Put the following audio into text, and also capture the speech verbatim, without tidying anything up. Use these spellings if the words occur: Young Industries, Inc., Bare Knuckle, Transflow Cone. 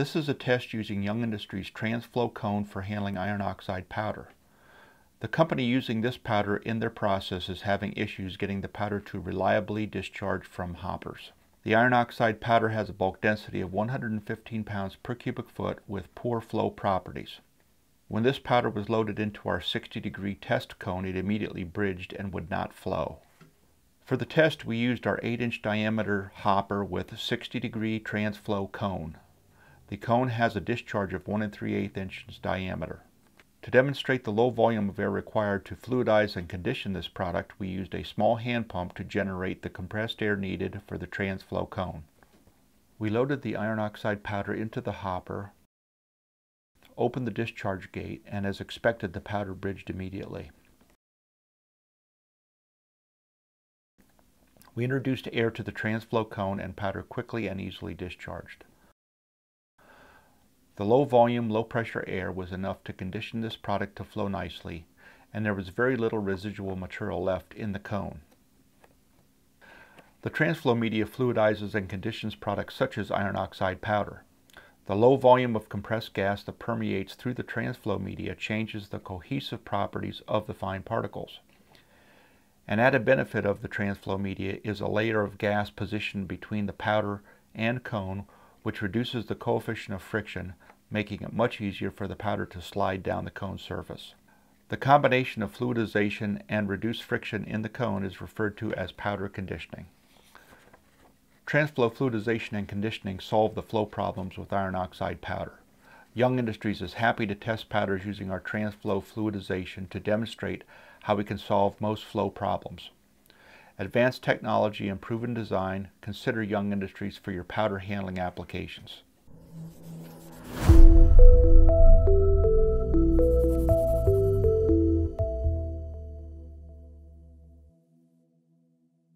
This is a test using Young Industries' Transflow Cone for handling iron oxide powder. The company using this powder in their process is having issues getting the powder to reliably discharge from hoppers. The iron oxide powder has a bulk density of one hundred fifteen pounds per cubic foot with poor flow properties. When this powder was loaded into our sixty degree test cone, it immediately bridged and would not flow. For the test, we used our eight inch diameter hopper with a sixty degree transflow cone. The cone has a discharge of one and three eighths inches diameter. To demonstrate the low volume of air required to fluidize and condition this product, we used a small hand pump to generate the compressed air needed for the transflow cone. We loaded the iron oxide powder into the hopper, opened the discharge gate, and as expected, the powder bridged immediately. We introduced air to the transflow cone and powder quickly and easily discharged. The low volume, low pressure air was enough to condition this product to flow nicely, and there was very little residual material left in the cone. The transflow media fluidizes and conditions products such as iron oxide powder. The low volume of compressed gas that permeates through the transflow media changes the cohesive properties of the fine particles. An added benefit of the transflow media is a layer of gas positioned between the powder and cone, which reduces the coefficient of friction, making it much easier for the powder to slide down the cone surface. The combination of fluidization and reduced friction in the cone is referred to as powder conditioning. Transflow fluidization and conditioning solve the flow problems with iron oxide powder. Young Industries is happy to test powders using our transflow fluidization to demonstrate how we can solve most flow problems. Advanced technology and proven design, consider Young Industries for your powder handling applications.